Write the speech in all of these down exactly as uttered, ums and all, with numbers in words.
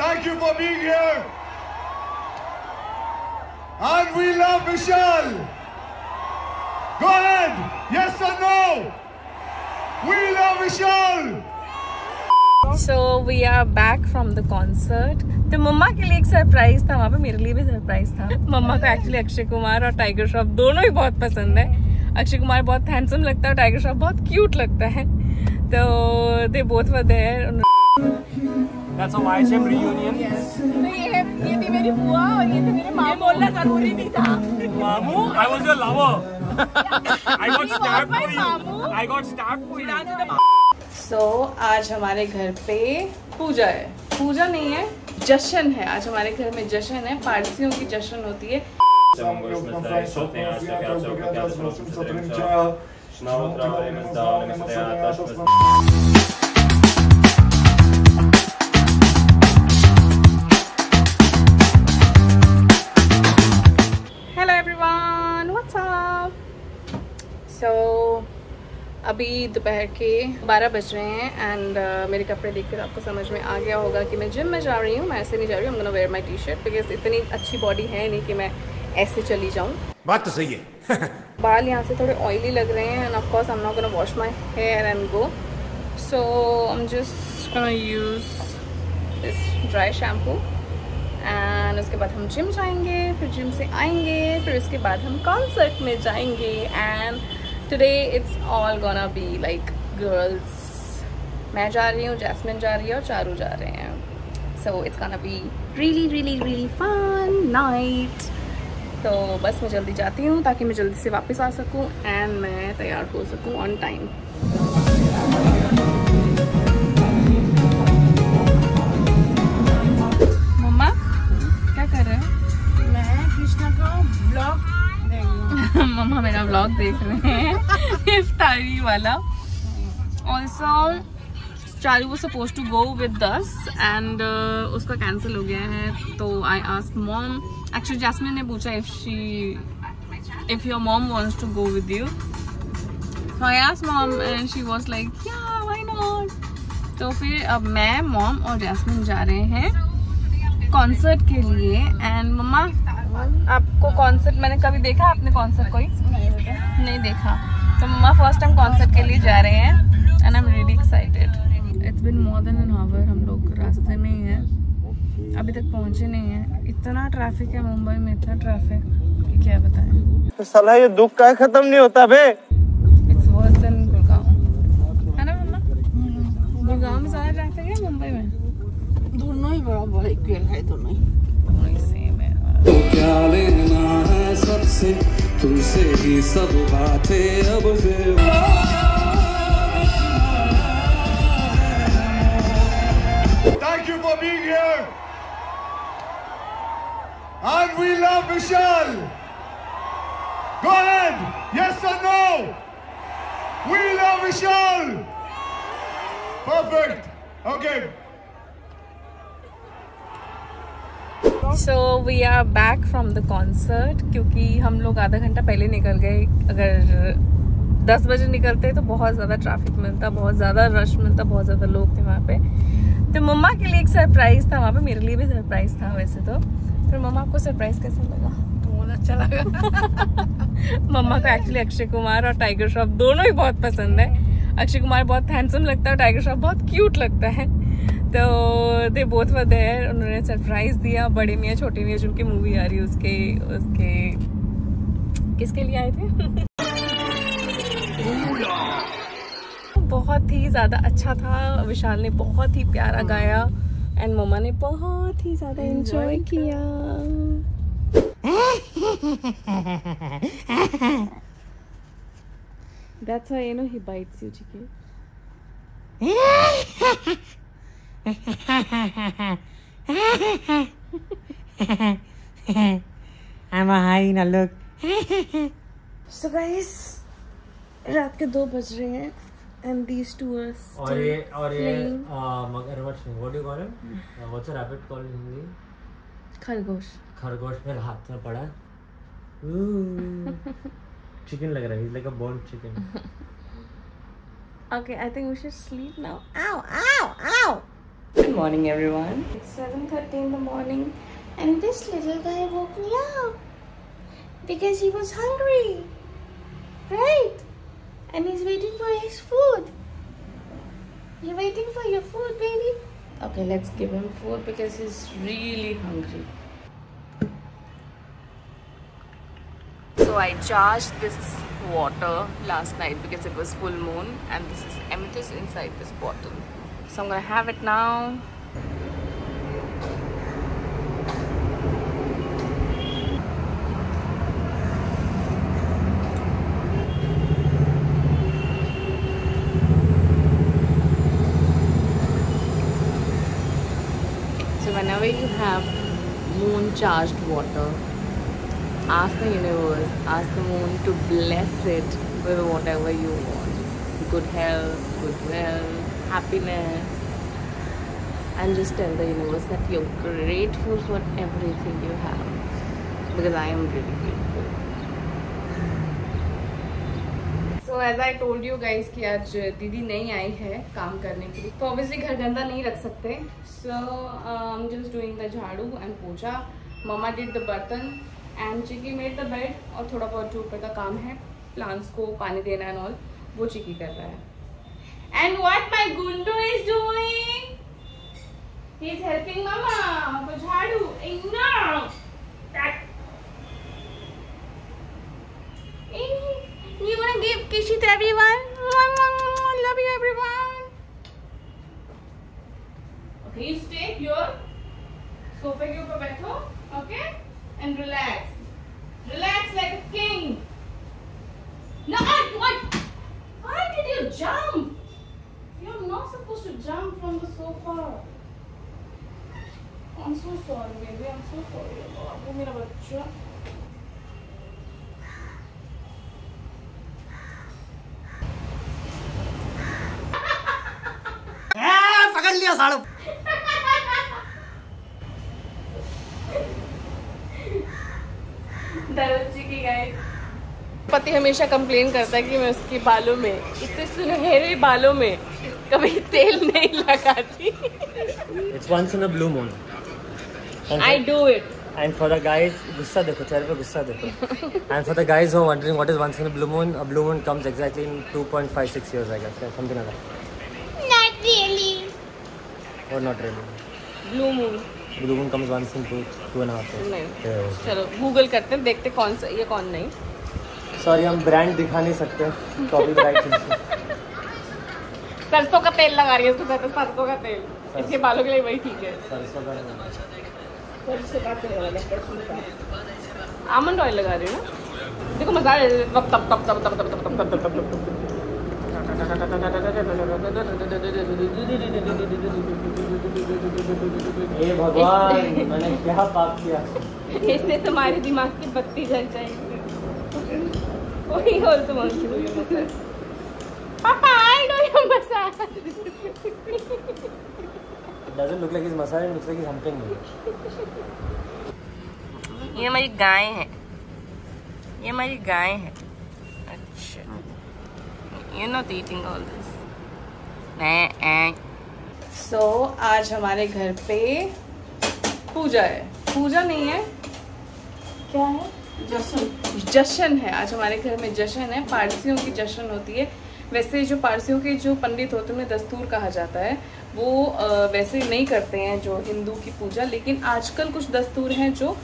Thank you for being here. And we love Vishal. Go ahead. Yes or no? We love Vishal. So we are back from the concert. तो मम्मा के लिए एक surprise था वहाँ पे, मेरे लिए भी सरप्राइज था। मम्मा को एक्चुअली अक्षय कुमार और टाइगर श्रॉफ दोनों ही बहुत पसंद है। अक्षय कुमार बहुत हैंडसम लगता है और टाइगर श्रॉफ बहुत क्यूट लगता है, तो they both were there. That's a Y H M reunion. Yes. तो ये ये भी मेरी बुआ और ये भी मेरे मामू। बोलना जरूरी नहीं था। मामू, I was your lover. I got stabbed for you. I got stabbed for you. So आज हमारे घर पे पूजा है। पूजा नहीं है, जश्न है। आज हमारे घर में जश्न है, पारसियों की जश्न होती है। अभी दोपहर के बारह बज रहे हैं एंड uh, मेरे कपड़े देखकर आपको समझ में आ गया होगा कि मैं जिम में जा रही हूँ। मैं ऐसे नहीं जा रही हूँ, I am gonna wear my T shirt because इतनी अच्छी बॉडी है नहीं कि मैं ऐसे चली जाऊँ। बात तो सही है। बाल यहाँ से थोड़े ऑयली लग रहे हैं and of course I am not gonna wash my hair and go, so I am just gonna use this dry shampoo and उसके बाद हम जिम जाएंगे, फिर जिम से आएंगे, फिर उसके बाद हम कॉन्सर्ट में जाएंगे and Today it's all gonna be like girls. मैं जा रही हूँ, जैस्मिन जा रही है और चारू जा रहे हैं, so it's gonna be really really really fun night. तो बस मैं जल्दी जाती हूँ ताकि मैं जल्दी से वापस आ सकूँ and मैं तैयार हो सकूँ on time. मम्मा क्या कर रहे हो? मैं कृष्णा को ब्लॉग मम्मा मेरा व्लॉग देख रहे हैं इफ्तारी वाला। ऑल्सो चारू वो suppose to go with us and उसका कैंसिल हो गया है, तो I ask mom. Actually Jasmine ने पूछा if she if your mom wants to go with you, so I ask mom and she was like yeah why not. तो फिर अब मैं, मॉम और जैस्मिन जा रहे हैं कॉन्सर्ट के लिए। एंड मम्मा आपको कॉन्सर्ट मैंने कभी देखा? आपने कॉन्सर्ट कोई नहीं देखा? नहीं देखा। तो मम्मा फर्स्ट टाइम कॉन्सर्ट के लिए जा रहे हैं and I am really excited. It's been more than an hour, हम लोग रास्ते में ही हैं, अभी तक पहुंचे नहीं हैं। इतना ट्रैफिक है मुंबई में, इतना ट्रैफिक क्या बताएं। तो साला ये दुख का खत्म नहीं होता बे। इट्स वर्स देन गुड़गांव, है ना मम्मा? गुड़गांव में ज़्यादा ट्रैफिक है मुंबई में? दोनों ही बराबर इक्वल है, दोनों ही। तो क्या लेना है सबसे, तुमसे ही सब बातें अब फिर। Thank you for being here. And we love Vishal. Go ahead. Yes or no? We love Vishal. Perfect. Okay. So we are back from the concert क्योंकि हम लोग आधा घंटा पहले निकल गए। अगर दस बजे निकलते तो बहुत ज़्यादा ट्रैफिक मिलता, बहुत ज़्यादा रश मिलता, बहुत ज़्यादा लोग थे वहाँ पे। तो मम्मा के लिए एक सरप्राइज़ था वहाँ पे, मेरे लिए भी सरप्राइज़ था वैसे तो। फिर मम्मा आपको सरप्राइज़ कैसे लगा? बहुत अच्छा लगा। मम्मा को एक्चुअली अक्षय कुमार और टाइगर श्रॉफ दोनों ही बहुत पसंद है। अक्षय कुमार बहुत हैंडसम लगता है, टाइगर श्रॉफ बहुत क्यूट लगता है, तो दे बोथ वर देयर। उन्होंने सरप्राइज़ दिया। बड़े मियाँ छोटे मियाँ जिनकी मूवी आ रही है उसके उसके किसके लिए आए थे। बहुत ही ज़्यादा अच्छा था। विशाल ने बहुत ही प्यारा गाया एंड मम्मा ने बहुत ही ज़्यादा एंजॉय किया। That's why you know he bites you, chicken. I'm a hyena, look. So guys, रात के दो बज रहे हैं and these two are still और ये और ये मगरमच्छ, what do you call it? What's a rabbit called in Hindi? खरगोश। खरगोश मेरे हाथ में पड़ा। Chicken लग रहा है, he's like a born chicken. Okay, I think we should sleep now. Ow, ow, ow. Good morning, everyone. It's seven thirty in the morning, and this little guy woke me up because he was hungry, right? And he's waiting for his food. You're waiting for your food, baby. Okay, let's give him food because he's really hungry. So I charged this water last night because it was full moon, and this is amethyst inside this bottle. So I'm gonna have it now. So whenever you have moon charged water, ask the universe, ask the moon to bless it with whatever you want. Good health, goodwill, happiness. And just tell the universe that you're grateful for everything you have. Because I am really grateful. So as I told you guys कि आज दीदी नहीं आई है काम करने के लिए, तो obviously घर गंदा नहीं रख सकते. So I'm um, just doing the झाड़ू and पोछा. Mama did the बर्तन and chikki made the bed. और थोड़ा बहुत जो ऊपर का काम है, प्लांट्स को पानी देना and all, वो चिकी कर रहा है. And what my Gundu is doing? He's helping Mama with jhadu. Enough. That. You wanna give kisses to everyone? Love you, everyone. Okay, you stay here. Sofa के ऊपर बैठो, okay? And relax. Relax like a king. No, what? Why did you jump? You're not supposed to jump from the sofa. I'm so sorry, baby. I'm so sorry. Oh, my baby. Hey, pakad liya saalo. That was cheeky, guys. पति हमेशा complain करता है कि मैं उसके बालों में, इतने सुनहरे बालों में कभी तेल नहीं लगाती. It's once in a blue moon. I do it. And for the guys, गुस्सा देखो, चेहरे पे गुस्सा देखो. And for the guys who are wondering what is once in a blue moon, a blue moon comes exactly in two point five six years, I guess, something like that. Not really. Or not really. Blue moon. Blue moon comes once in two two and a half years. नहीं. चलो Google करते हैं, देखते कौन सा ये कौन नहीं. सॉरी हम ब्रांड दिखा नहीं सकते. सरसों का तेल लगा रही है, सरसों का तेल इसके बालों के लिए वही ठीक है. सरसों का सरसों का तेल लगा, आमंड ऑयल लगा रही हूँ ना. देखो मजा तब तब तब तब तब तब तब तब तब हे भगवान मैंने क्या पाप किया, इससे तुम्हारे दिमाग की बत्ती जल जाएगी. Papa, I know your massage. It doesn't look like his massage, it looks like something. ये हमारी गाय है, ये हमारी गाय है. अच्छा, you're not eating all this. नहीं. So आज हमारे घर पे पूजा है. पूजा नहीं है, क्या है? जश्न जश्न है. आज हमारे घर में जश्न है, पारसियों की जश्न होती है. वैसे जो पारसियों के जो पंडित होते हैं, दस्तूर कहा जाता है, वो वैसे नहीं करते हैं जो हिंदू की पूजा, लेकिन आजकल कुछ दस्तूर हैं जो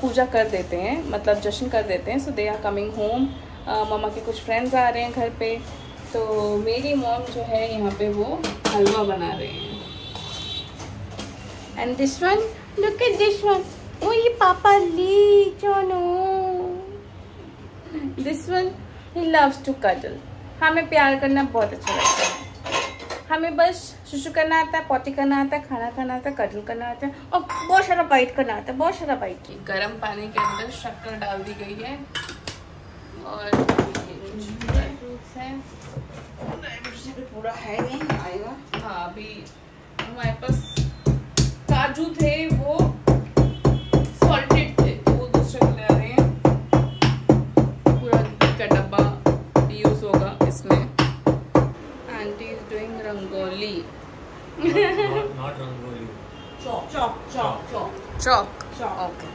पूजा कर देते हैं, मतलब जश्न कर देते हैं. So they are coming home. मामा के कुछ फ्रेंड्स आ रहे हैं घर पे, तो मेरी मॉम जो है यहाँ पे वो हलवा बना रहे हैं. And this one, look at this one. ओ ये पापा ली चोनो. This one, he loves to cuddle. हमें प्यार करना बहुत अच्छा लगता है. हमें बस शुशु करना आता है, पॉटी करना आता है, खाना खाना आता है, कटल करना आता है, और बहुत सारा बाइट करना आता है, बहुत सारा बाइट की. गर्म पानी के अंदर शक्कर डाल दी गई है और फ्रूट्स हैं. पूरा है नहीं आएगा. हाँ अभी हमारे पास काजू थे, वो सॉल्टेड थे, वो दूसरे ले आ रहे हैं. का डब्बा भी यूज होगा इसमें. Aunty is doing rangoli. चौक चौक ओके।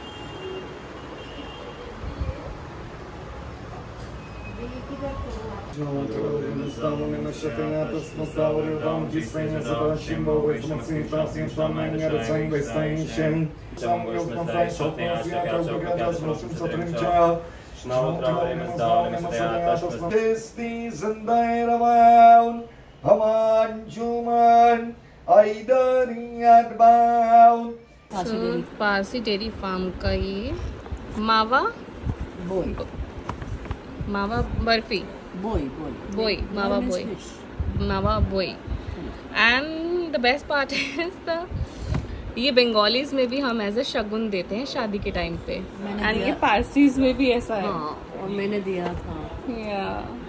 पारसी डेयरी फार्म का ये मावा बोई, मावा बर्फी बोई बोई बोई मावा बोई मावा बोई and the best part is the ये बंगालीज में भी हम एज ए शगुन देते हैं शादी के टाइम पे, एंड ये पारसीज में भी ऐसा है। हाँ, और मैंने दिया था या yeah.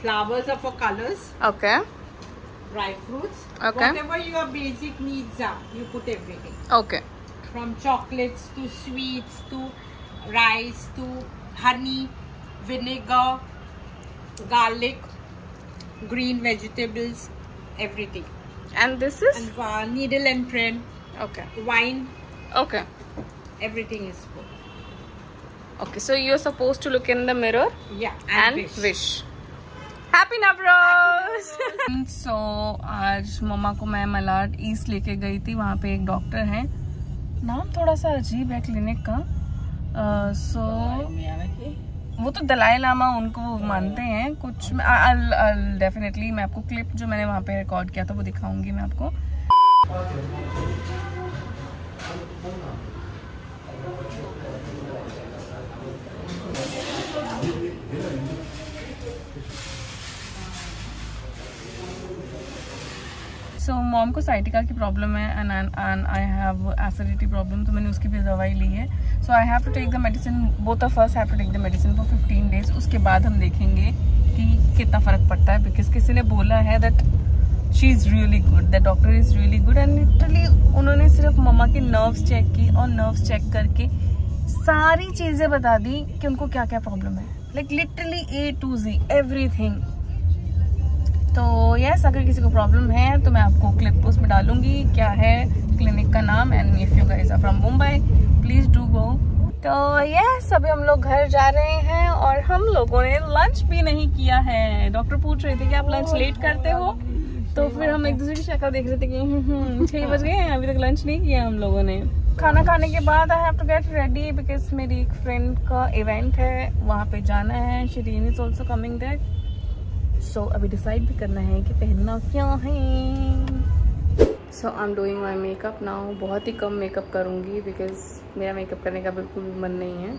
Flowers are for colors. Okay. Dry fruits. Okay. Whatever your basic needs are, you put everything. Okay. From chocolates to sweets to rice to honey, vinegar, garlic, green vegetables, everything. And this is and, uh, needle and thread. Okay. Wine. Okay. Everything is good. Okay, so you're supposed to look in the mirror. Yeah. And, and wish. wish. Happy Navroz! So, आज मम्मा को मैं Malad east लेके गई थी, वहाँ पे एक doctor हैं, नाम थोड़ा सा अजीब है क्लिनिक का, सो uh, so, वो तो दलाई लामा उनको मानते हैं कुछ। डेफिनेटली मैं आपको क्लिप जो मैंने वहाँ पे रिकॉर्ड किया था वो दिखाऊंगी मैं आपको। सो so, मॉम को साइटिका की प्रॉब्लम है and and I have acidity problem, तो मैंने उसकी भी दवाई ली है। So I have to take the medicine, both of us have to take the medicine for fifteen days. उसके बाद हम देखेंगे कि कितना फ़र्क पड़ता है, बिकॉज किसी ने बोला है that she is really good, that doctor is really good. And literally उन्होंने सिर्फ मम्मा के नर्व्स चेक की और नर्व्स चेक करके सारी चीज़ें बता दी कि उनको क्या क्या प्रॉब्लम है, like literally A to Z everything. तो यस, अगर किसी को प्रॉब्लम है तो मैं आपको क्लिप उसमें डालूंगी क्या है क्लिनिक का नाम। And if you guys are from Mumbai please do go. तो यस, अभी हम लोग घर जा रहे हैं और हम लोगों ने लंच भी नहीं किया है। डॉक्टर पूछ रहे थे कि आप लंच लेट करते हो, तो फिर हम एक दूसरे की शक्ल देख रहे थे कि छः बज गए हैं, अभी तक लंच नहीं किया हम लोगों ने। खाना खाने के बाद I have to get ready because मेरी एक फ्रेंड का इवेंट है, वहाँ पर जाना है। Shirin is also coming that, so so, अभी डिसाइड भी करना है कि पहनना क्या है। So I am doing my makeup now, बहुत ही कम मेकअप करूँगी बिकॉज मेरा मेकअप करने का बिल्कुल मन नहीं है।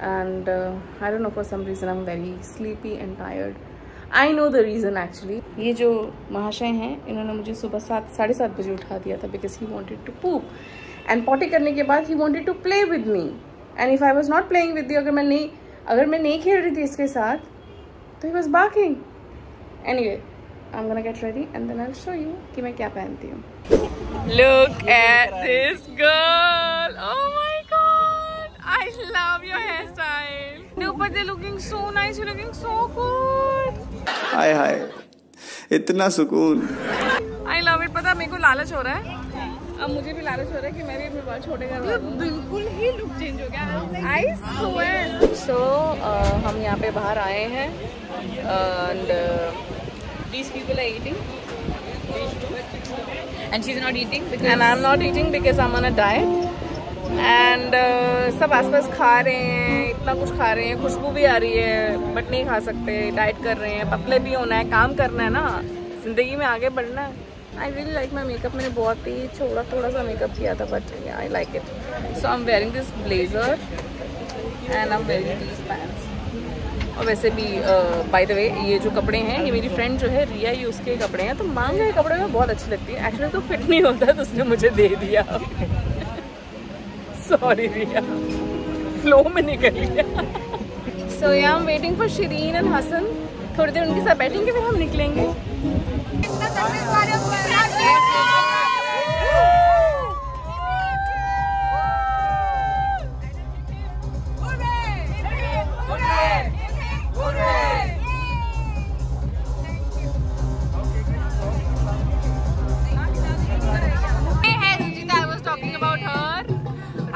And I don't know for some reason I am very sleepy and tired. I know the reason actually. ये जो महाशय हैं इन्होंने मुझे सुबह सात साढ़े सात बजे उठा दिया था because he wanted to poop and potty करने के बाद he wanted to play with me. And if I was not playing with you, अगर मैं नहीं अगर मैं नहीं खेल रही थी इसके साथ तो he was barking. Anyway, I'm gonna get ready and then I'll show you कि मैं क्या पहनती हूँ। Look at this girl! Oh my god! I love your hairstyle. No, but they're looking so nice. You're looking so good. हाय हाय, इतना सुकून। I love it. पता मेरे को लालच हो रहा है। अब मुझे भी लालच हो रहा है कि मैं भी अपने बाल छोटे करवा लूं। बिल्कुल ही लुक चेंज हो गया। I swear. So uh, हम यहाँ पे बाहर आए हैं and uh, these people are eating and she's not eating because and I'm not eating because I'm on a diet and uh, सब आसपास खा रहे हैं, इतना कुछ खा रहे हैं, खुशबू भी आ रही है बट नहीं खा सकते, डाइट कर रहे हैं, पतले भी होना है, काम करना है ना, जिंदगी में आगे बढ़ना है। I really like my makeup. मैंने बहुत ही थोड़ा थोड़ा सा मेकअप किया था but yeah, I like it. So I'm wearing this blazer and I'm wearing these pants. और वैसे भी बाय द वे ये जो कपड़े हैं ये मेरी फ्रेंड जो है रिया ये उसके कपड़े हैं, तो मांग रहे कपड़े में बहुत अच्छी लगती है। एक्चुअली तो फिट नहीं होता तो उसने मुझे दे दिया। सॉरी रिया, फ्लो में निकल गया। So yeah, I'm waiting for Shireen and Hasan. थोड़ी देर उनके साथ बैठेंगे फिर हम निकलेंगे।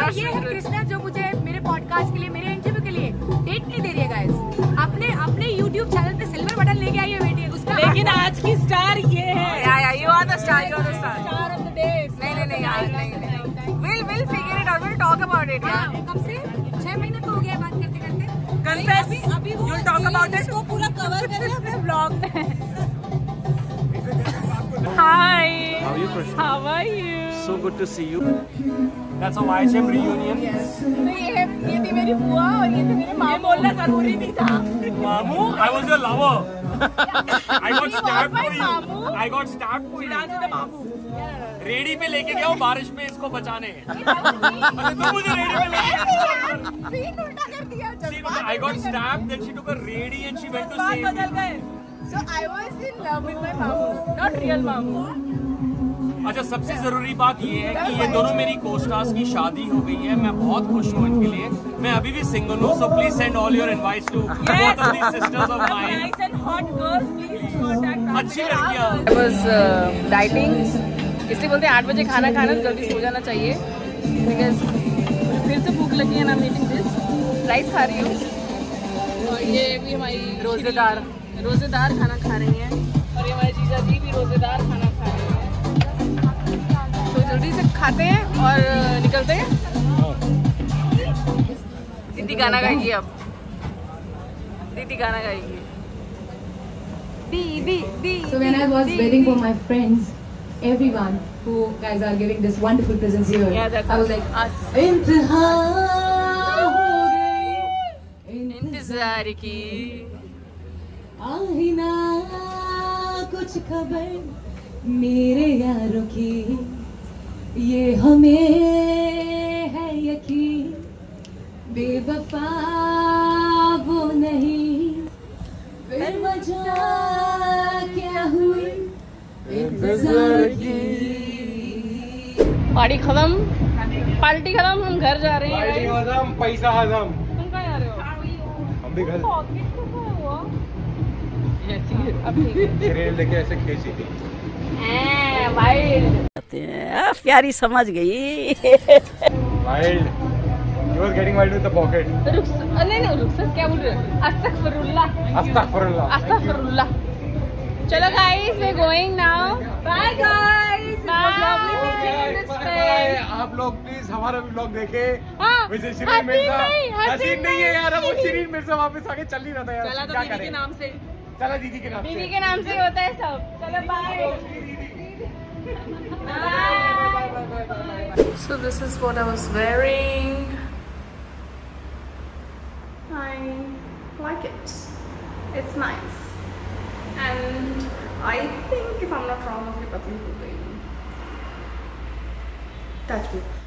ये है कृष्णा जो मुझे मेरे पॉडकास्ट के लिए, मेरे इंटरव्यू के लिए डेट नहीं दे रही है गाइस। अपने अपने यूट्यूब चैनल पे सिल्वर बटन लेके आई है बेटी उसका। लेकिन आज की स्टार ये है। Yeah yeah you are the star, you are the star, star of the day. नहीं नहीं नहीं यार, नहीं will will figure it out, will talk about it. कब से छह महीने तो हो गया बात करते करते। कन्फेस अभी वो यू टॉक अबाउट इट, वो पूरा कवर कर रहे हैं अपने व्लॉग में। Hi, how are you? So good to see you. That's a Y H M reunion. Yes. ये ये थी मेरी बुआ और ये थे मेरे मामू। बोलना जरूरी नहीं था। मामू, I was your lover. I got stabbed for you. I got stabbed for you. Dance में मामू। रेडी पे लेके गया हूँ बारिश में इसको बचाने। तुम मुझे रेडी पे लेके। सीन उल्टा कर दिया। I got stabbed, then she took a ready and she went to save me. बदल गए। So I was in love with my मामू, not real मामू. अच्छा, सबसे ज़रूरी बात ये है कि ये दोनों मेरी कोस्टार्स की शादी हो गई है। मैं बहुत खुश हूँ इनके लिए। मैं अभी भी सिंगल हूँ, so please send all your invites to both of these sisters of mine. अच्छी लड़कियाँ। आई वाज डाइटिंग, इसलिए बोलते हैं आठ बजे खाना खाना, जल्दी सो जाना चाहिए। बिकॉज फिर से भूख लगी है ना। मीटिंग दिस राइस खा रही हूँ और ये भी हमारी रोजेदार रोजेदार खाना खा रही हैं और ये हमारे जीजा जी भी रोजेदार खाना खा रहे हैं। जल्दी से खाते हैं और निकलते हैं। दीदी गाना गाएगी, अब दीदी गाना गाएगी। बी बी बी। So when I was waiting for my friends, everyone who guys are giving this wonderful presence here, I was like, इंतहा हो गई इंतजार की, आहिना कुछ खबर मेरे यारों की, ये हमें है यकीन बेवफा वो नहीं, फिर मजा क्या हुई इंतजार की। पार्टी खत्म, पार्टी खत्म, हम घर जा रहे हैं। पैसा हजम। तुम कहाँ जा रहे हो? हम भी घर। लेके ऐसे खींची थी भाई। प्यारी समझ गई। Wild, you were getting wild with the pocket. रुक, नहीं नहीं रुक सर, क्या बोल रहे हो? अस्तगफिरुल्लाह, अस्तगफिरुल्लाह, अस्तगफिरुल्लाह। चलो guys, we going now, bye guys, bye. आप लोग प्लीज हमारा व्लॉग देखें। वैसे शिरीन मिर्जा हसीन नहीं है यार, वो शिरीन मिर्जा वापस आके चल ही रहा था यार, क्या करें। चला दीदी के नाम से, दीदी के नाम से होता है सब। चलो bye. So this is what I was wearing. I like it. It's nice. And I think if I'm not wrong, मुझे पतली हो गई। Touch me.